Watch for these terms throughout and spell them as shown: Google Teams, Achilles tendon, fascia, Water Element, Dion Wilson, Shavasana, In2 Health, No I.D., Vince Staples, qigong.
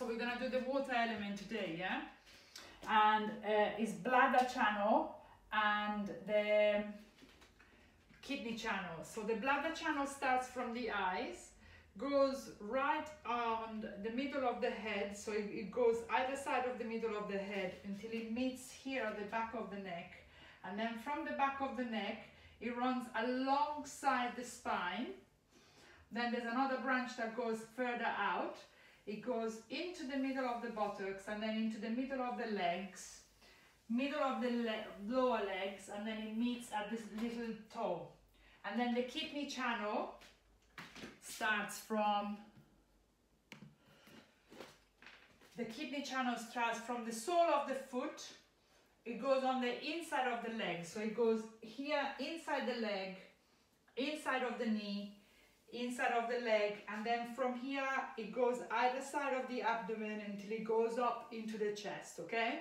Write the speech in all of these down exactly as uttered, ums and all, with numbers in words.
So we're gonna do the water element today, yeah? And uh, it's bladder channel and the kidney channel. So the bladder channel starts from the eyes, goes right on the middle of the head. So it, it goes either side of the middle of the head until it meets here at the back of the neck. And then from the back of the neck, it runs alongside the spine. Then there's another branch that goes further out. It goes into the middle of the buttocks and then into the middle of the legs, middle of the le lower legs, and then it meets at this little toe. And then the kidney channel starts from the kidney channel starts from the sole of the foot. It goes on the inside of the leg, so it goes here inside the leg, inside of the knee, inside of the leg, and then from here it goes either side of the abdomen until it goes up into the chest. Okay,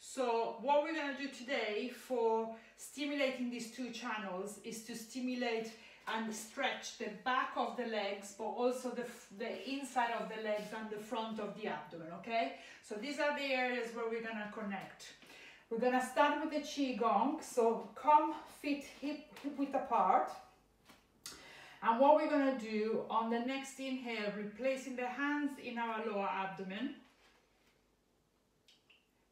so what we're going to do today for stimulating these two channels is to stimulate and stretch the back of the legs, but also the, the inside of the legs and the front of the abdomen. Okay, so these are the areas where we're going to connect. We're going to start with the qigong, so come feet hip, hip width apart. And what we're going to do on the next inhale, replacing the hands in our lower abdomen.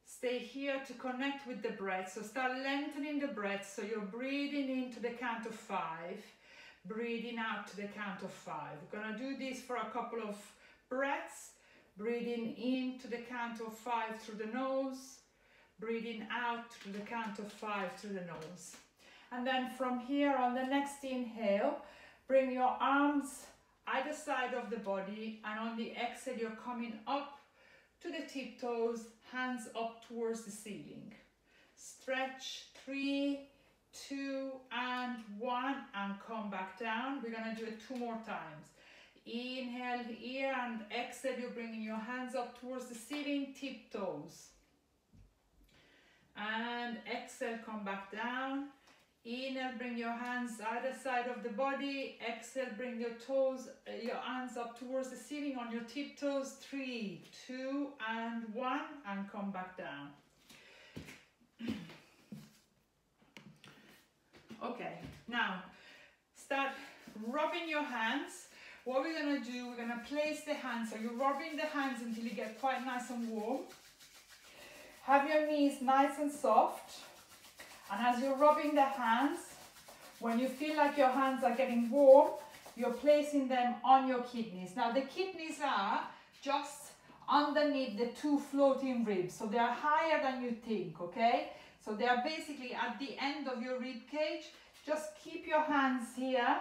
Stay here to connect with the breath. So start lengthening the breath. So you're breathing in to the count of five, breathing out to the count of five. We're going to do this for a couple of breaths. Breathing in to the count of five through the nose, breathing out to the count of five through the nose. And then from here on the next inhale, bring your arms either side of the body, and on the exhale you're coming up to the tiptoes, hands up towards the ceiling. Stretch, three, two, and one, and come back down. We're gonna do it two more times. Inhale here and exhale, you're bringing your hands up towards the ceiling, tiptoes. And exhale, come back down. Inhale, bring your hands either side of the body. Exhale, bring your toes, your hands up towards the ceiling on your tiptoes. Three, two, and one, and come back down. Okay, now start rubbing your hands. What we're gonna do, we're gonna place the hands. So you're rubbing the hands until you get quite nice and warm. Have your knees nice and soft, and as you're rubbing the hands, when you feel like your hands are getting warm, you're placing them on your kidneys. Now the kidneys are just underneath the two floating ribs, so they are higher than you think, okay? So they are basically at the end of your rib cage. Just keep your hands here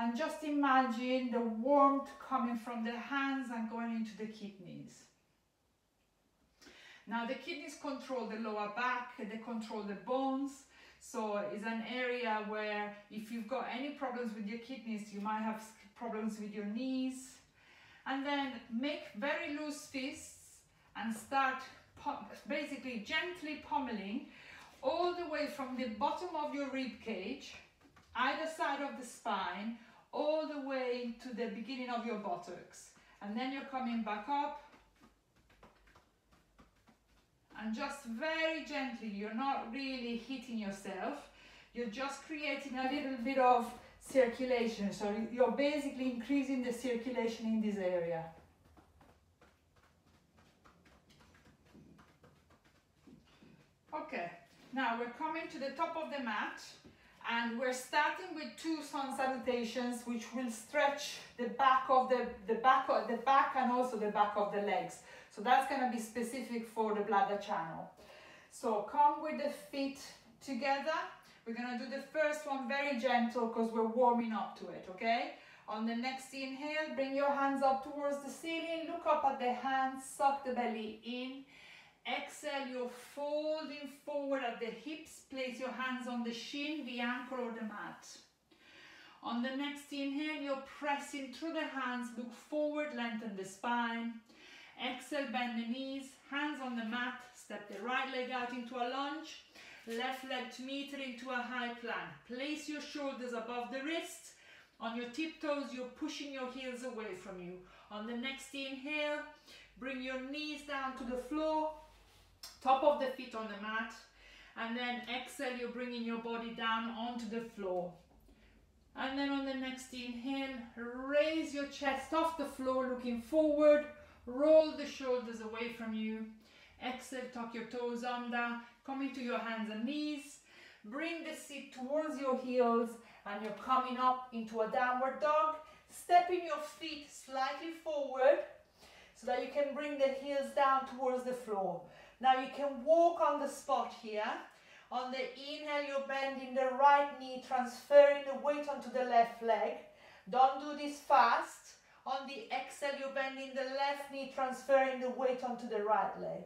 and just imagine the warmth coming from the hands and going into the kidneys. Now the kidneys control the lower back, they control the bones, so it's an area where if you've got any problems with your kidneys, you might have problems with your knees. And then make very loose fists and start basically gently pommeling all the way from the bottom of your rib cage, either side of the spine, all the way to the beginning of your buttocks. And then you're coming back up. And just very gently, you're not really hitting yourself, you're just creating a little bit of circulation. So you're basically increasing the circulation in this area. Okay, now we're coming to the top of the mat, and we're starting with two sun salutations, which will stretch the back of the, the back of the back and also the back of the legs. So that's going to be specific for the bladder channel. So come with the feet together. We're going to do the first one very gentle because we're warming up to it, okay? On the next inhale, bring your hands up towards the ceiling, look up at the hands, suck the belly in. Exhale, you're folding forward at the hips, place your hands on the shin, the ankle or the mat. On the next inhale, you're pressing through the hands, look forward, lengthen the spine. Exhale, bend the knees, hands on the mat, step the right leg out into a lunge, left leg to meter into a high plank. Place your shoulders above the wrists. On your tiptoes, you're pushing your heels away from you. On the next inhale, Bring your knees down to the floor, top of the feet on the mat, and then exhale, you're bringing your body down onto the floor. And then on the next inhale, raise your chest off the floor, looking forward, roll the shoulders away from you. Exhale, tuck your toes under, coming to your hands and knees. Bring the seat towards your heels and you're coming up into a downward dog. Stepping your feet slightly forward so that you can bring the heels down towards the floor. Now you can walk on the spot here. On the inhale, you're bending the right knee, transferring the weight onto the left leg. Don't do this fast. On the exhale, you're bending the left knee, transferring the weight onto the right leg.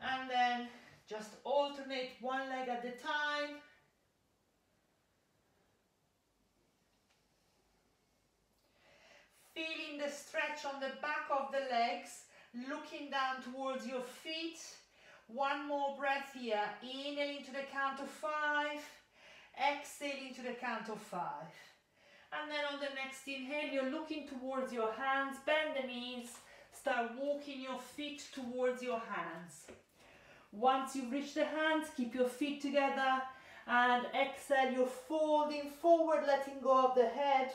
And then just alternate one leg at a time. Feeling the stretch on the back of the legs, looking down towards your feet. One more breath here. Inhale to the count of five. Exhale to the count of five. And then on the next inhale, you're looking towards your hands. Bend the knees. Start walking your feet towards your hands. Once you reach the hands, keep your feet together. And exhale, you're folding forward, letting go of the head.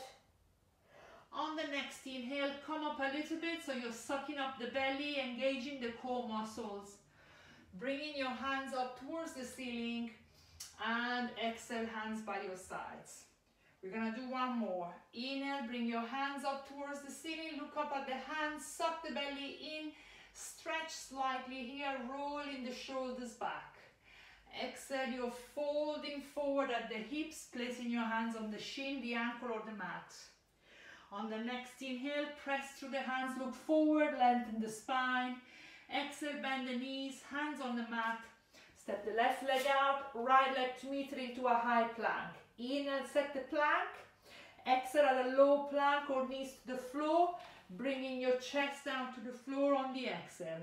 On the next inhale, come up a little bit, so you're sucking up the belly, engaging the core muscles. Bringing your hands up towards the ceiling and exhale, hands by your sides. We're gonna do one more. Inhale, bring your hands up towards the ceiling, look up at the hands, suck the belly in, stretch slightly here, rolling the shoulders back. Exhale, you're folding forward at the hips, placing your hands on the shin, the ankle or the mat. On the next inhale, press through the hands, look forward, lengthen the spine. Exhale, bend the knees, hands on the mat. Step the left leg out, right leg to meet it into a high plank. Inhale, set the plank. Exhale at a low plank or knees to the floor, bringing your chest down to the floor on the exhale.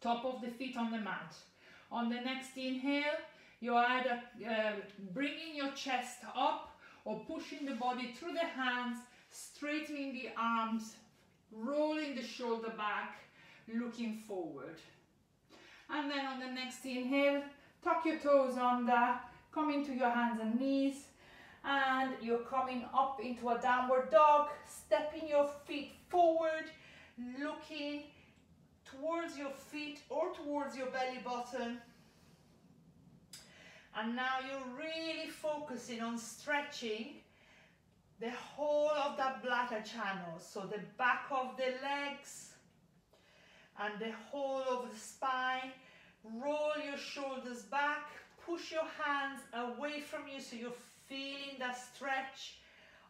Top of the feet on the mat. On the next inhale, you're either uh, bringing your chest up or pushing the body through the hands, straightening the arms, rolling the shoulder back, looking forward. And then on the next inhale, tuck your toes under, coming to your hands and knees, and you're coming up into a downward dog, stepping your feet forward, looking towards your feet or towards your belly button. And now you're really focusing on stretching the whole of that bladder channel, so the back of the legs and the whole of the spine. Roll your shoulders back, push your hands away from you so you're feeling that stretch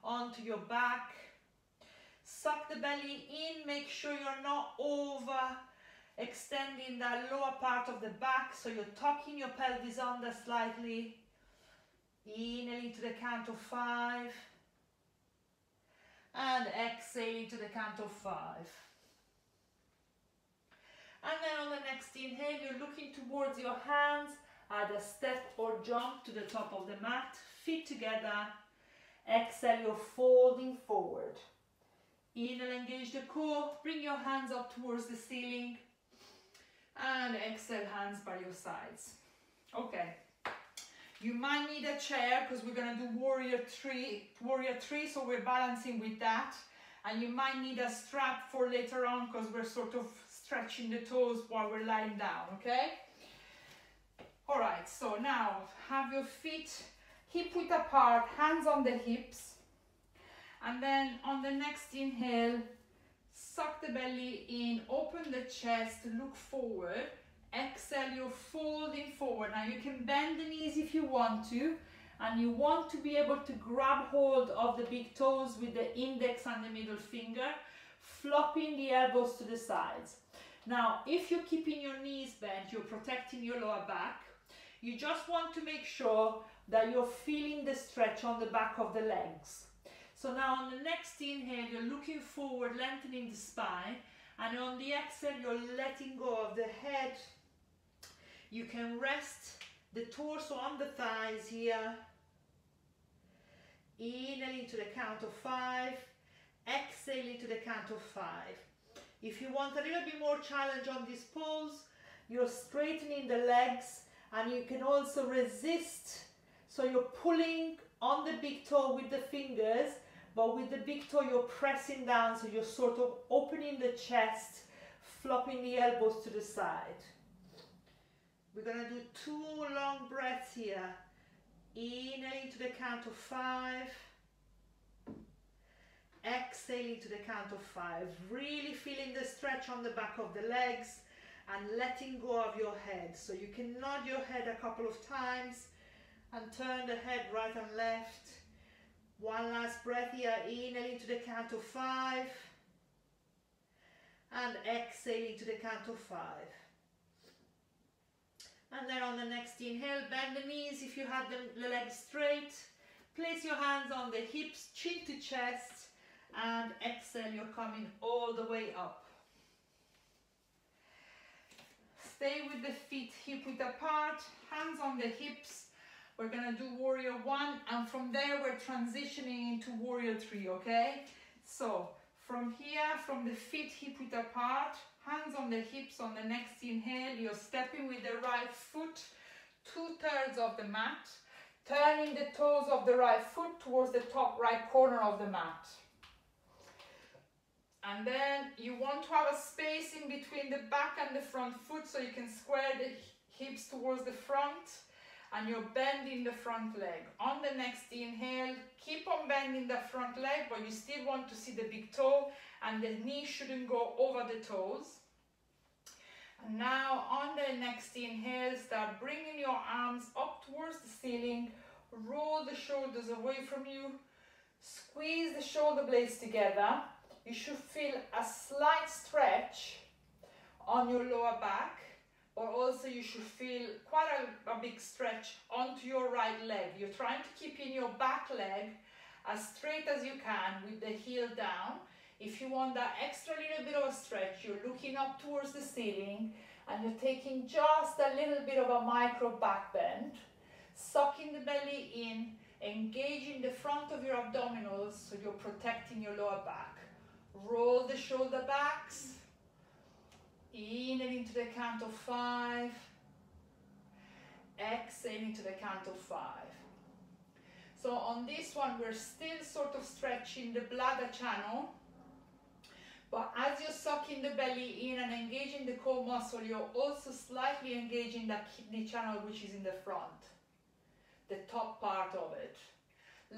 onto your back. Suck the belly in, make sure you're not over extending that lower part of the back, so you're tucking your pelvis under slightly. Inhale to the count of five and exhale to the count of five. And then on the next inhale, you're looking towards your hands, either step or jump to the top of the mat, feet together. Exhale, you're folding forward. Inhale, engage the core, bring your hands up towards the ceiling. And exhale, hands by your sides. Okay, you might need a chair because we're gonna do warrior three, warrior three, so we're balancing with that. And you might need a strap for later on because we're sort of stretching the toes while we're lying down, okay? All right, so now have your feet hip width apart, hands on the hips. And then on the next inhale, suck the belly in, open the chest, look forward. Exhale, you're folding forward. Now you can bend the knees if you want to, and you want to be able to grab hold of the big toes with the index and the middle finger, flopping the elbows to the sides. Now, if you're keeping your knees bent, you're protecting your lower back. You just want to make sure that you're feeling the stretch on the back of the legs. So now on the next inhale, you're looking forward, lengthening the spine, and on the exhale, you're letting go of the head. You can rest the torso on the thighs here. Inhale to the count of five. exhaling to the count of five. If you want a little bit more challenge on this pose, you're straightening the legs, and you can also resist. So you're pulling on the big toe with the fingers, but with the big toe you're pressing down, so you're sort of opening the chest, flopping the elbows to the side. We're going to do two long breaths here. Inhaling to the count of five. Exhaling to the count of five. Really feeling the stretch on the back of the legs and letting go of your head. So you can nod your head a couple of times and turn the head right and left. One last breath here. Inhaling to the count of five. And exhaling to the count of five. And then on the next inhale, bend the knees if you have the legs straight. Place your hands on the hips, chin to chest, and exhale, you're coming all the way up. Stay with the feet hip width apart, hands on the hips. We're gonna do warrior one, and from there we're transitioning into warrior three, okay? So from here, from the feet hip width apart, hands on the hips. On the next inhale, you're stepping with the right foot two-thirds of the mat, turning the toes of the right foot towards the top right corner of the mat. And then you want to have a space in between the back and the front foot, so you can square the hips towards the front, and you're bending the front leg. On the next inhale, keep on bending the front leg, but you still want to see the big toe, and the knee shouldn't go over the toes. And now on the next inhale, start bringing your arms up towards the ceiling, roll the shoulders away from you, squeeze the shoulder blades together. You should feel a slight stretch on your lower back, but also you should feel quite a, a big stretch onto your right leg. You're trying to keep in your back leg as straight as you can with the heel down. If you want that extra little bit of a stretch, you're looking up towards the ceiling and you're taking just a little bit of a micro back bend, sucking the belly in, engaging the front of your abdominals so you're protecting your lower back. Roll the shoulder backs. Inhaling to the count of five, exhaling to the count of five. So on this one, we're still sort of stretching the bladder channel, but as you're sucking the belly in and engaging the core muscle, you're also slightly engaging that kidney channel, which is in the front, the top part of it.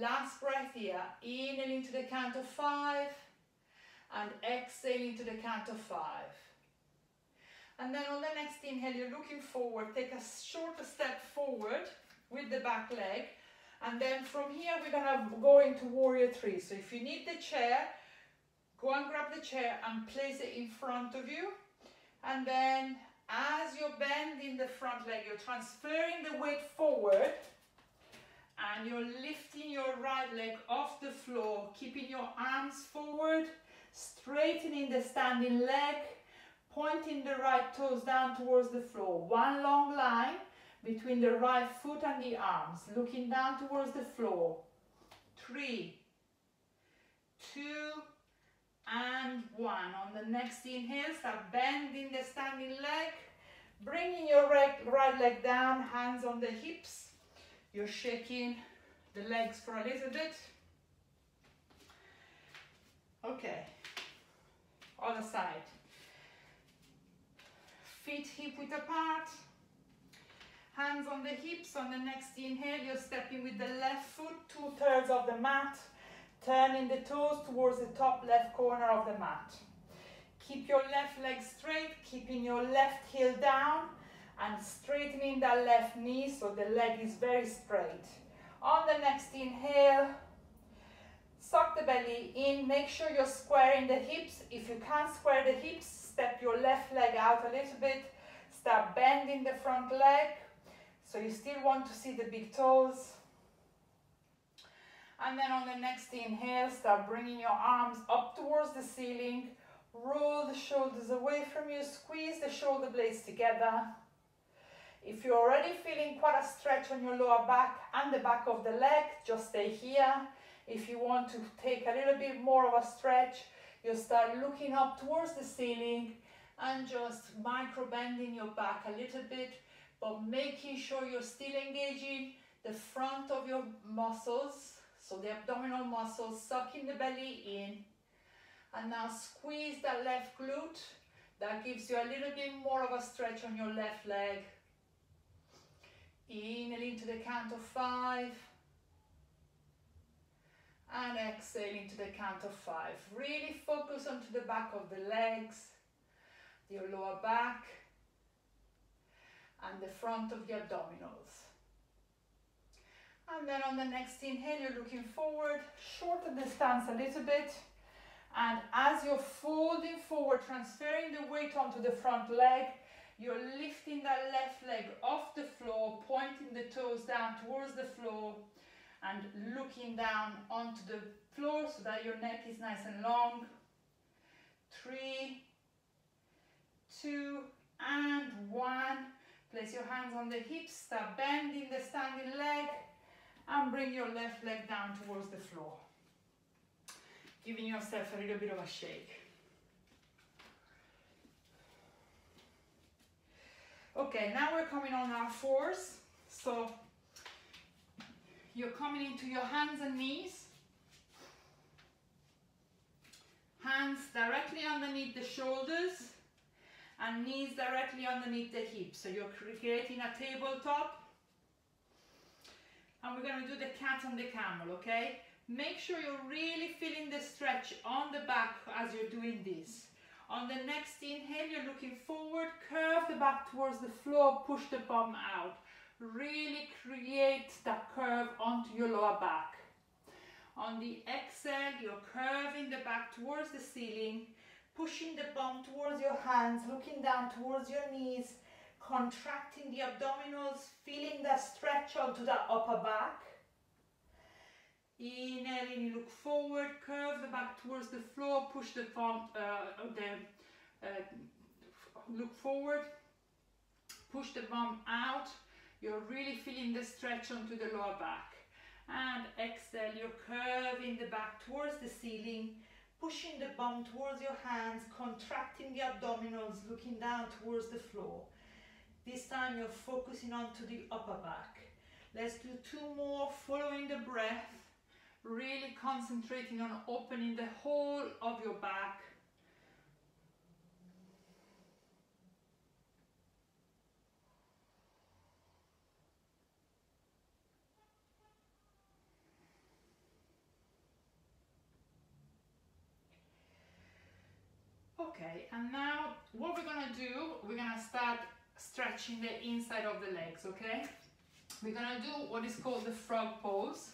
Last breath here, inhaling to the count of five, and exhaling to the count of five. And then on the next inhale, you're looking forward, take a shorter step forward with the back leg. And then from here, we're gonna go into warrior three. So if you need the chair, go and grab the chair and place it in front of you. And then as you're bending the front leg, you're transferring the weight forward and you're lifting your right leg off the floor, keeping your arms forward, straightening the standing leg, pointing the right toes down towards the floor. One long line between the right foot and the arms, looking down towards the floor. Three, two, and one. On the next inhale, start bending the standing leg, bringing your right leg down, hands on the hips. You're shaking the legs for a little bit. Okay, other side. Feet hip width apart, hands on the hips. On the next inhale, you're stepping with the left foot two thirds of the mat, turning the toes towards the top left corner of the mat. Keep your left leg straight, keeping your left heel down and straightening that left knee so the leg is very straight. On the next inhale, suck the belly in, make sure you're squaring the hips. If you can't square the hips, step your left leg out a little bit. Start bending the front leg, so you still want to see the big toes. And then on the next inhale, start bringing your arms up towards the ceiling. Roll the shoulders away from you, squeeze the shoulder blades together. If you're already feeling quite a stretch on your lower back and the back of the leg, just stay here. If you want to take a little bit more of a stretch, you start looking up towards the ceiling and just micro bending your back a little bit, but making sure you're still engaging the front of your muscles, so the abdominal muscles, sucking the belly in. And now squeeze that left glute. That gives you a little bit more of a stretch on your left leg. Inhale into the count of five. And exhale into the count of five. Really focus onto the back of the legs, your lower back, and the front of the abdominals. And then on the next inhale, you're looking forward, shorten the stance a little bit. And as you're folding forward, transferring the weight onto the front leg, you're lifting that left leg off the floor, pointing the toes down towards the floor, and looking down onto the floor so that your neck is nice and long. Three, two, and one. Place your hands on the hips, start bending the standing leg, and bring your left leg down towards the floor. Giving yourself a little bit of a shake. Okay, now we're coming on our fours. So you're coming into your hands and knees. Hands directly underneath the shoulders and knees directly underneath the hips. So you're creating a tabletop. And we're going to do the cat on the camel, okay? Make sure you're really feeling the stretch on the back as you're doing this. On the next inhale, you're looking forward, curve the back towards the floor, push the bum out. Really create that curve onto your lower back. On the exhale, you're curving the back towards the ceiling, pushing the bum towards your hands, looking down towards your knees, contracting the abdominals, feeling that stretch onto that upper back. Inhale in, look forward, curve the back towards the floor, push the palm, uh, the, uh, look forward, push the bum out. You're really feeling the stretch onto the lower back. And exhale, you're curving the back towards the ceiling, pushing the bum towards your hands, contracting the abdominals, looking down towards the floor. This time you're focusing onto the upper back. Let's do two more, following the breath. Really concentrating on opening the whole of your back. Okay, and now what we're gonna do, we're gonna start stretching the inside of the legs, okay? We're gonna do what is called the frog pose.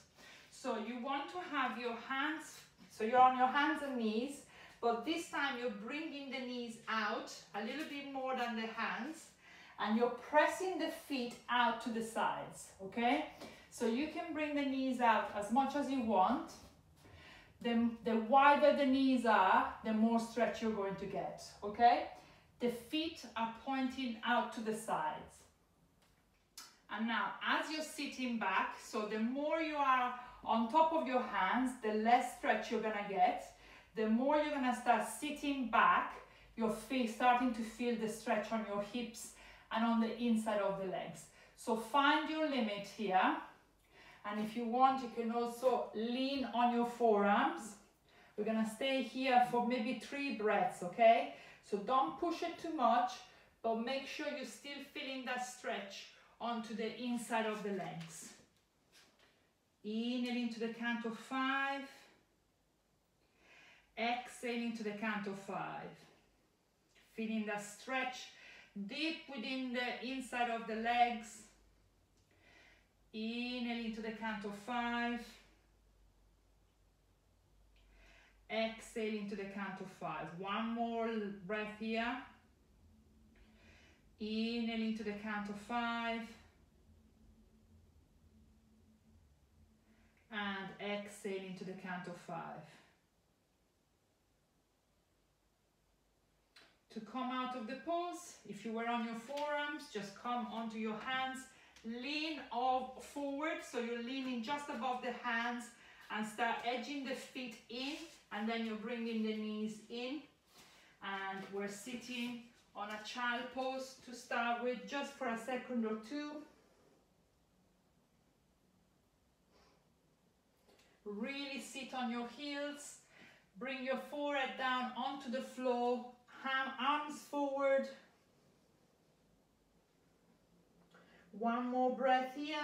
So you want to have your hands, so you're on your hands and knees, but this time you're bringing the knees out a little bit more than the hands, and you're pressing the feet out to the sides, okay? So you can bring the knees out as much as you want. The, the wider the knees are, the more stretch you're going to get, okay? The feet are pointing out to the sides. And now, as you're sitting back, so the more you are on top of your hands, the less stretch you're gonna get. The more you're gonna start sitting back, your feet starting to feel the stretch on your hips and on the inside of the legs. So find your limit here. And if you want, you can also lean on your forearms. We're gonna stay here for maybe three breaths, okay? So don't push it too much, but make sure you're still feeling that stretch onto the inside of the legs. Inhale into the count of five. Exhale into the count of five. Feeling that stretch deep within the inside of the legs. Inhale into the count of five. Exhale into the count of five. One more breath here. Inhale into the count of five. And exhale into the count of five. To come out of the pose, if you were on your forearms, just come onto your hands, lean forward, so you're leaning just above the hands and start edging the feet in, and then you're bringing the knees in, and we're sitting on a child pose to start with, just for a second or two. Really sit on your heels, bring your forehead down onto the floor, arms forward. One more breath here.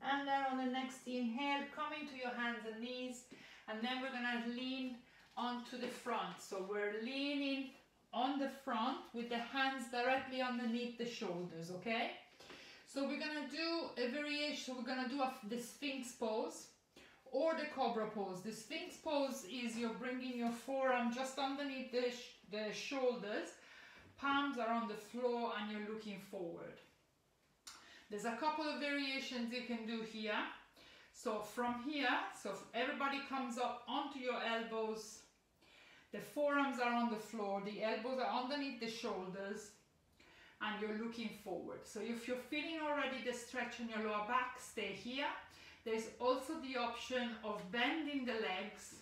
And then on the next inhale, come into your hands and knees, and then we're gonna lean onto the front. So we're leaning on the front with the hands directly underneath the shoulders, okay? So we're gonna do a variation. We're gonna do a, the Sphinx pose or the Cobra pose. The Sphinx pose is you're bringing your forearm just underneath the, sh the shoulders, palms are on the floor, and you're looking forward. There's a couple of variations you can do here. So from here, so everybody comes up onto your elbows. The forearms are on the floor, the elbows are underneath the shoulders, and you're looking forward. So if you're feeling already the stretch in your lower back, stay here. There's also the option of bending the legs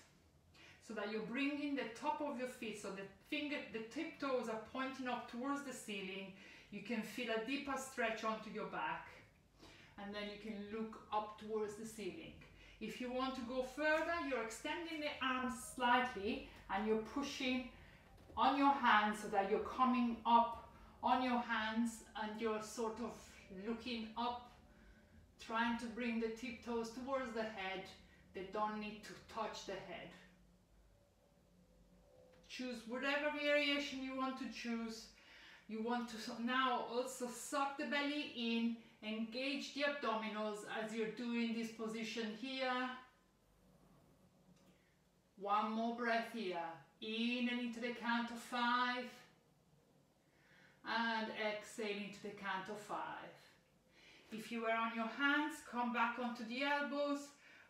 so that you're bringing the top of your feet, so the finger, the tiptoes are pointing up towards the ceiling. You can feel a deeper stretch onto your back, and then you can look up towards the ceiling. If you want to go further, you're extending the arms slightly and you're pushing on your hands so that you're coming up on your hands and you're sort of looking up, trying to bring the tiptoes towards the head. They don't need to touch the head. Choose whatever variation you want to choose. You want to now also suck the belly in, engage the abdominals as you're doing this position here. One more breath here. In and into the count of five. And exhale into the count of five. If you were on your hands, come back onto the elbows,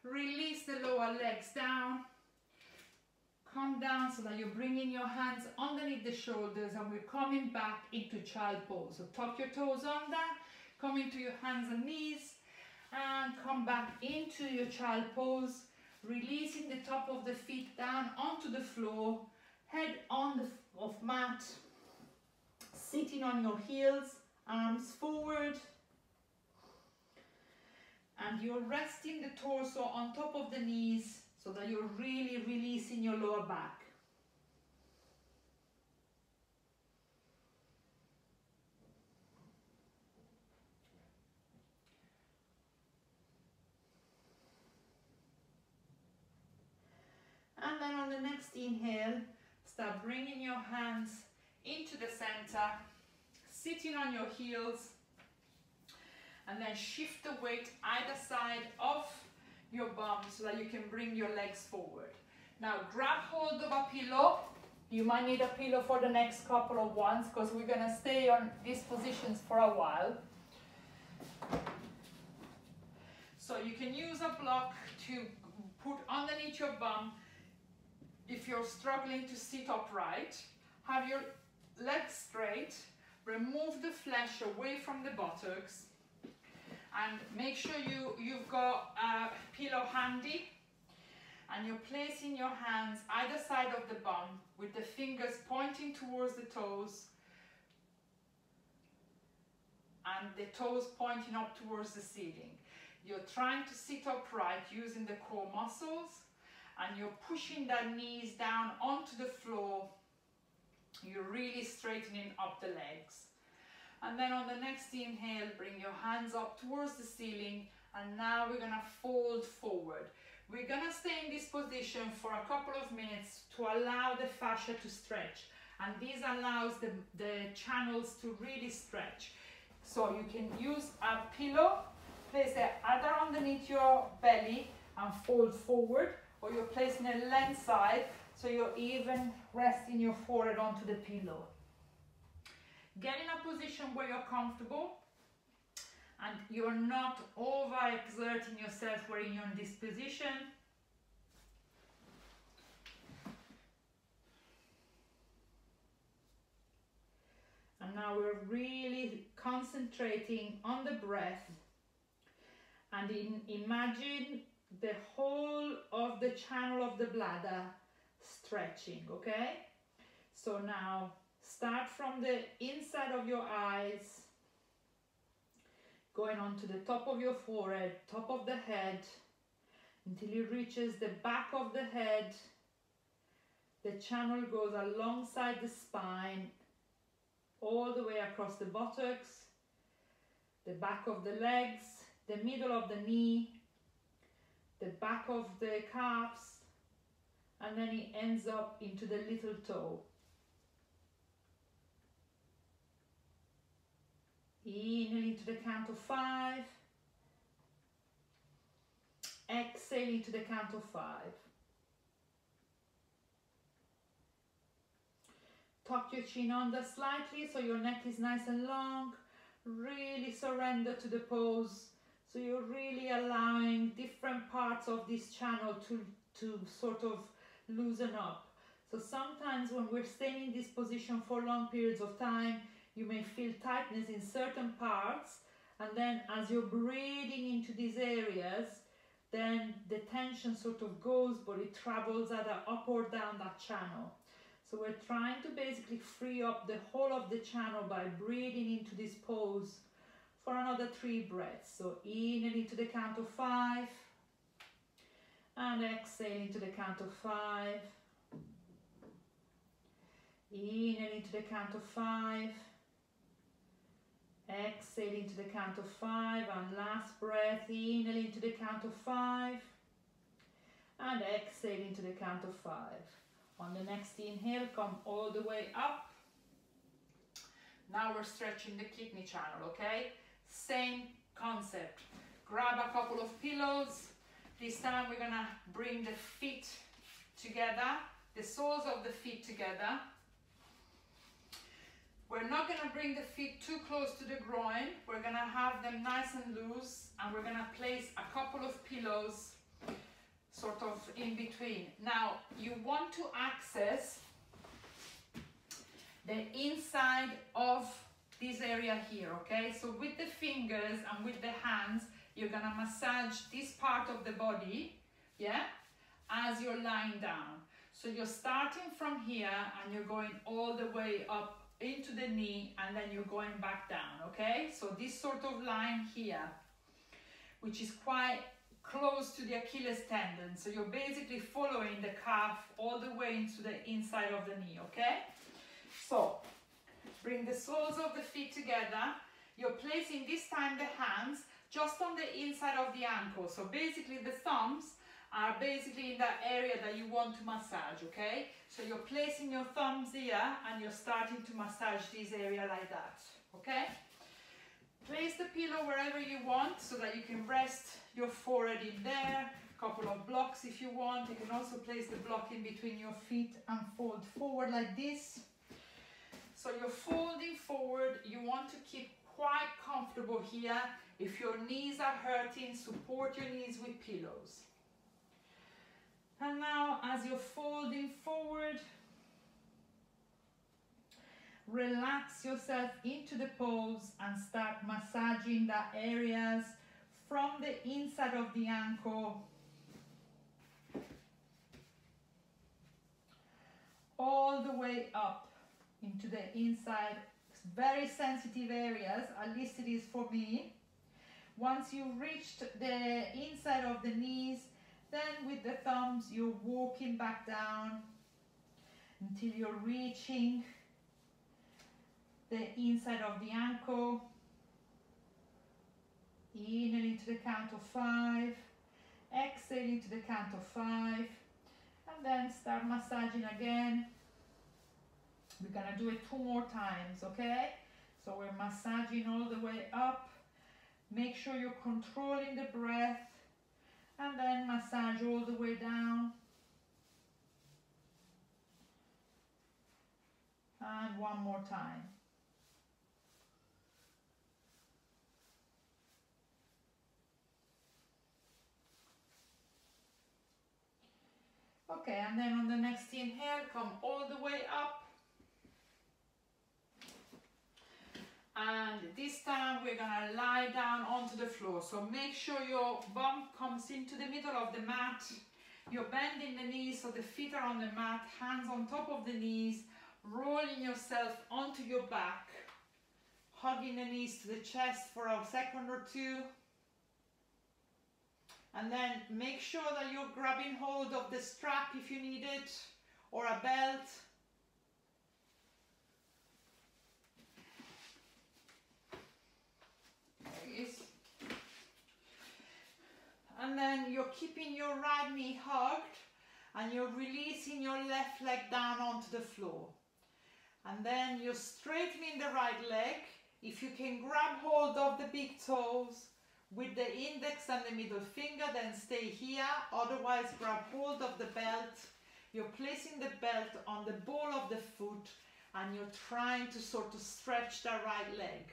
release the lower legs down, come down so that you're bringing your hands underneath the shoulders, and we're coming back into child pose. So tuck your toes under, come into your hands and knees, and come back into your child pose, releasing the top of the feet down onto the floor, head on the off mat, sitting on your heels, arms forward. And you're resting the torso on top of the knees so that you're really releasing your lower back. And then on the next inhale, start bringing your hands into the center, sitting on your heels, and then shift the weight either side of your bum so that you can bring your legs forward. Now grab hold of a pillow. You might need a pillow for the next couple of ones because we're gonna stay on these positions for a while. So you can use a block to put underneath your bum if you're struggling to sit upright. Have your legs straight, remove the flesh away from the buttocks, and make sure you, you've got a pillow handy, and you're placing your hands either side of the bum with the fingers pointing towards the toes and the toes pointing up towards the ceiling. You're trying to sit upright using the core muscles, and you're pushing the knees down onto the floor. You're really straightening up the legs. And then on the next inhale, bring your hands up towards the ceiling, and now we're gonna fold forward. We're gonna stay in this position for a couple of minutes to allow the fascia to stretch, and this allows the, the channels to really stretch. So you can use a pillow, place it either underneath your belly and fold forward, or you're placing it length side, so you're even resting your forehead onto the pillow. Get in a position where you're comfortable and you're not overexerting yourself where you're in this position. And now we're really concentrating on the breath and in, imagine the whole of the channel of the bladder stretching, okay? So now start from the inside of your eyes, going on to the top of your forehead, top of the head, until it reaches the back of the head. The channel goes alongside the spine, all the way across the buttocks, the back of the legs, the middle of the knee, the back of the calves, and then it ends up into the little toe. Inhale into the count of five. Exhale into the count of five. Tuck your chin under slightly so your neck is nice and long. Really surrender to the pose. So you're really allowing different parts of this channel to, to sort of loosen up. So sometimes when we're staying in this position for long periods of time, you may feel tightness in certain parts, and then as you're breathing into these areas, then the tension sort of goes, but it travels either up or down that channel. So we're trying to basically free up the whole of the channel by breathing into this pose for another three breaths. So inhale into the count of five, and exhale into the count of five. Inhale into the count of five. Exhale into the count of five, and last breath, inhale into the count of five, and exhale into the count of five. On the next inhale, come all the way up. Now we're stretching the kidney channel, okay? Same concept. Grab a couple of pillows. This time we're gonna bring the feet together, the soles of the feet together. We're not going to bring the feet too close to the groin. We're going to have them nice and loose, and we're going to place a couple of pillows sort of in between. Now, you want to access the inside of this area here, okay? So with the fingers and with the hands, you're going to massage this part of the body, yeah, as you're lying down. So you're starting from here and you're going all the way up into the knee, and then you're going back down, okay? So this sort of line here, which is quite close to the Achilles tendon, so you're basically following the calf all the way into the inside of the knee, okay? So bring the soles of the feet together. You're placing this time the hands just on the inside of the ankle, so basically the thumbs are basically in that area that you want to massage, okay? So you're placing your thumbs here and you're starting to massage this area like that, okay? Place the pillow wherever you want so that you can rest your forehead in there, a couple of blocks if you want. You can also place the block in between your feet and fold forward like this. So you're folding forward, you want to keep quite comfortable here. If your knees are hurting, support your knees with pillows. And now, as you're folding forward, relax yourself into the pose and start massaging the areas from the inside of the ankle all the way up into the inside. It's very sensitive areas, at least it is for me. Once you've reached the inside of the knees, then with the thumbs, you're walking back down until you're reaching the inside of the ankle. Inhale into the count of five. Exhale into the count of five. And then start massaging again. We're gonna do it two more times, okay? So we're massaging all the way up. Make sure you're controlling the breath. And then massage all the way down. And one more time. Okay, and then on the next inhale, come all the way up. And this time we're gonna lie down onto the floor. So make sure your bum comes into the middle of the mat. You're bending the knees so the feet are on the mat, hands on top of the knees, rolling yourself onto your back, hugging the knees to the chest for a second or two. And then make sure that you're grabbing hold of the strap if you need it, or a belt. And then you're keeping your right knee hugged and you're releasing your left leg down onto the floor. And then you're straightening the right leg. If you can grab hold of the big toes with the index and the middle finger, then stay here. Otherwise, grab hold of the belt. You're placing the belt on the ball of the foot and you're trying to sort of stretch the right leg.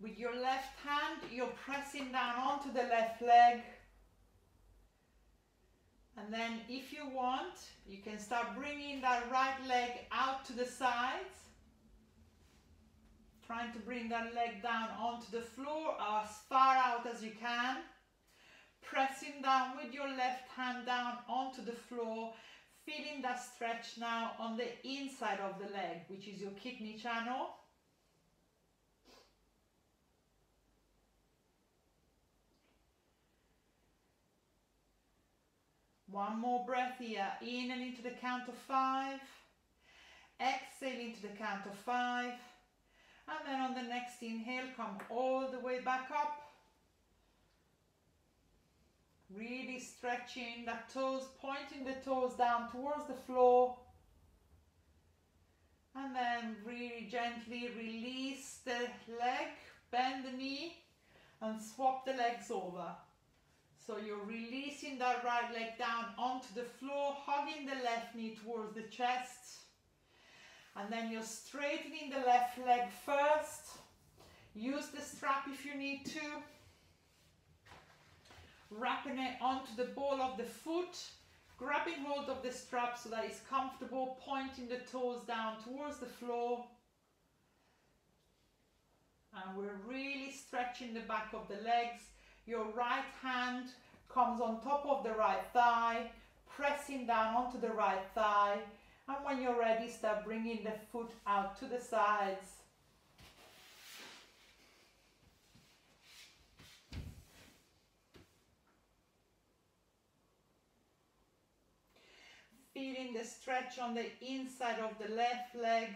With your left hand, you're pressing down onto the left leg. And then if you want, you can start bringing that right leg out to the sides. Trying to bring that leg down onto the floor as far out as you can. Pressing down with your left hand down onto the floor. Feeling that stretch now on the inside of the leg, which is your kidney channel. One more breath here, in and into the count of five, exhale into the count of five, and then on the next inhale, come all the way back up, really stretching the toes, pointing the toes down towards the floor, and then really gently release the leg, bend the knee, and swap the legs over. So you're releasing that right leg down onto the floor, hugging the left knee towards the chest. And then you're straightening the left leg first. Use the strap if you need to. Wrapping it onto the ball of the foot. Grabbing hold of the strap so that it's comfortable, pointing the toes down towards the floor. And we're really stretching the back of the legs. Your right hand comes on top of the right thigh, pressing down onto the right thigh. And when you're ready, start bringing the foot out to the sides. Feeling the stretch on the inside of the left leg.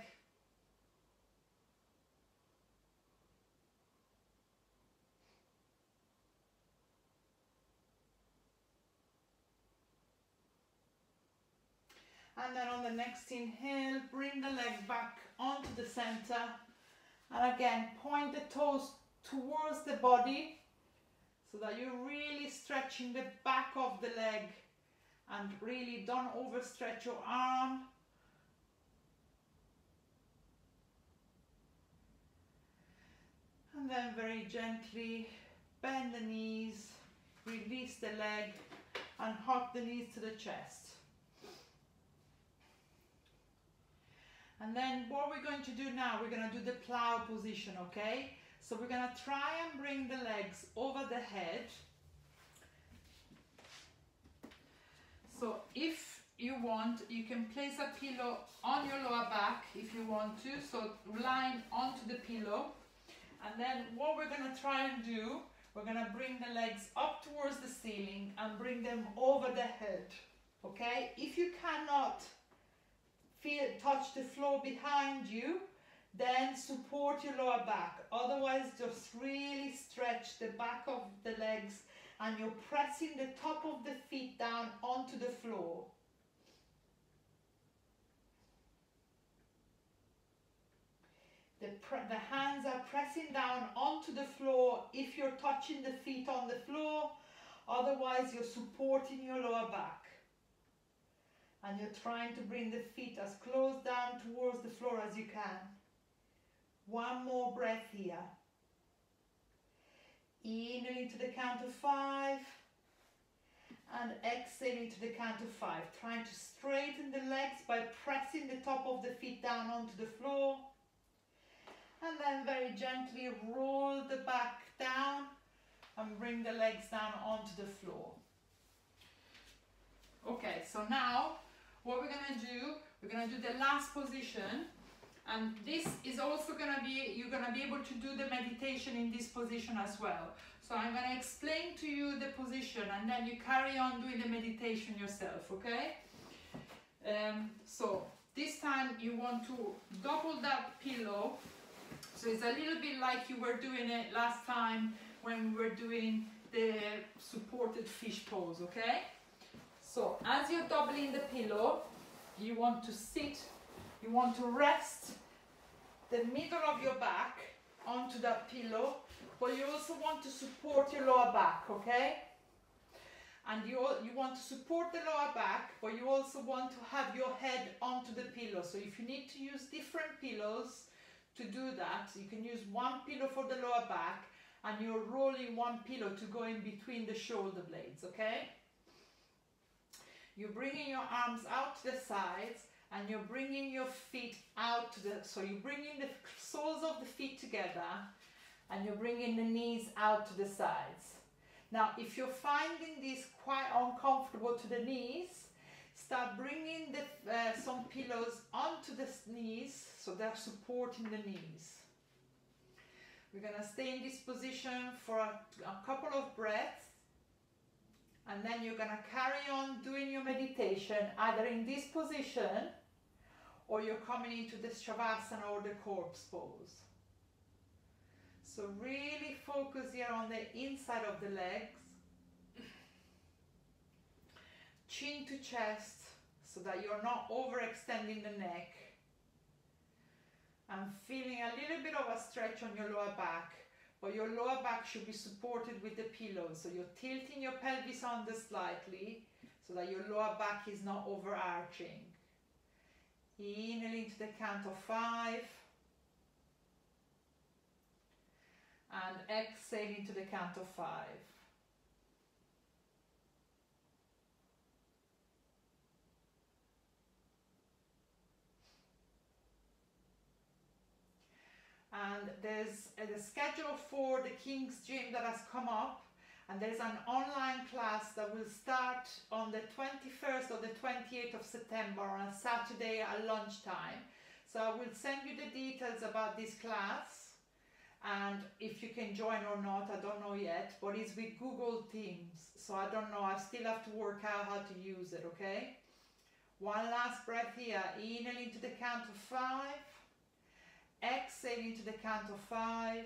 And then on the next inhale, bring the leg back onto the center. And again, point the toes towards the body so that you're really stretching the back of the leg. And really don't overstretch your arm. And then very gently bend the knees, release the leg, and hug the knees to the chest. And then what we're going to do now, we're going to do the plow position, okay? So we're going to try and bring the legs over the head. So if you want, you can place a pillow on your lower back if you want to. So lying onto the pillow. And then what we're going to try and do, we're going to bring the legs up towards the ceiling and bring them over the head, okay? If you cannot feel, touch the floor behind you, then support your lower back. Otherwise, just really stretch the back of the legs and you're pressing the top of the feet down onto the floor. The, the hands are pressing down onto the floor if you're touching the feet on the floor. Otherwise, you're supporting your lower back. And you're trying to bring the feet as close down towards the floor as you can. One more breath here. Inhale into the count of five. And exhale into the count of five. Trying to straighten the legs by pressing the top of the feet down onto the floor. and then very gently roll the back down and bring the legs down onto the floor. Okay, so now what we're gonna do, we're gonna do the last position, and this is also gonna be, you're gonna be able to do the meditation in this position as well. So I'm gonna explain to you the position and then you carry on doing the meditation yourself, okay? Um, so this time you want to double that pillow. So it's a little bit like you were doing it last time when we were doing the supported fish pose, okay? So as you're doubling the pillow, you want to sit, you want to rest the middle of your back onto that pillow, but you also want to support your lower back, okay? And you, you want to support the lower back, but you also want to have your head onto the pillow. So if you need to use different pillows to do that, you can use one pillow for the lower back and you're rolling one pillow to go in between the shoulder blades, okay? You're bringing your arms out to the sides and you're bringing your feet out to the, so you're bringing the soles of the feet together and you're bringing the knees out to the sides. Now, if you're finding this quite uncomfortable to the knees, start bringing the, uh, some pillows onto the knees so they're supporting the knees. We're gonna stay in this position for a, a couple of breaths, and then you're gonna carry on doing your meditation either in this position or you're coming into the Shavasana or the corpse pose. So really focus here on the inside of the legs, chin to chest, so that you're not overextending the neck, and feeling a little bit of a stretch on your lower back, but your lower back should be supported with the pillow. So you're tilting your pelvis under slightly so that your lower back is not overarching. Inhaling to the count of five, and exhaling to the count of five. And there's a schedule for the King's Gym that has come up, and there's an online class that will start on the twenty-first or the twenty-eighth of September on Saturday at lunchtime. So I will send you the details about this class. And if you can join or not, I don't know yet, but it's with Google Teams, so I don't know, I still have to work out how to use it, okay? One last breath here, inhaling to the count of five, exhaling to the count of five,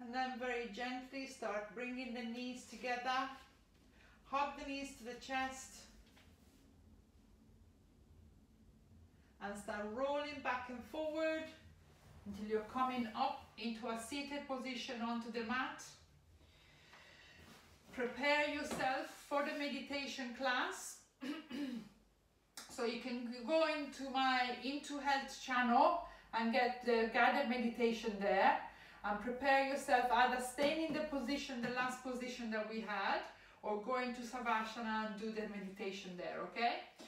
and then very gently start bringing the knees together, hug the knees to the chest, and start rolling back and forward until you're coming up into a seated position onto the mat. Prepare yourself for the meditation class. So you can go into my In two Health channel and get the guided meditation there, and prepare yourself either staying in the position, the last position that we had, or going to Shavasana and do the meditation there, okay?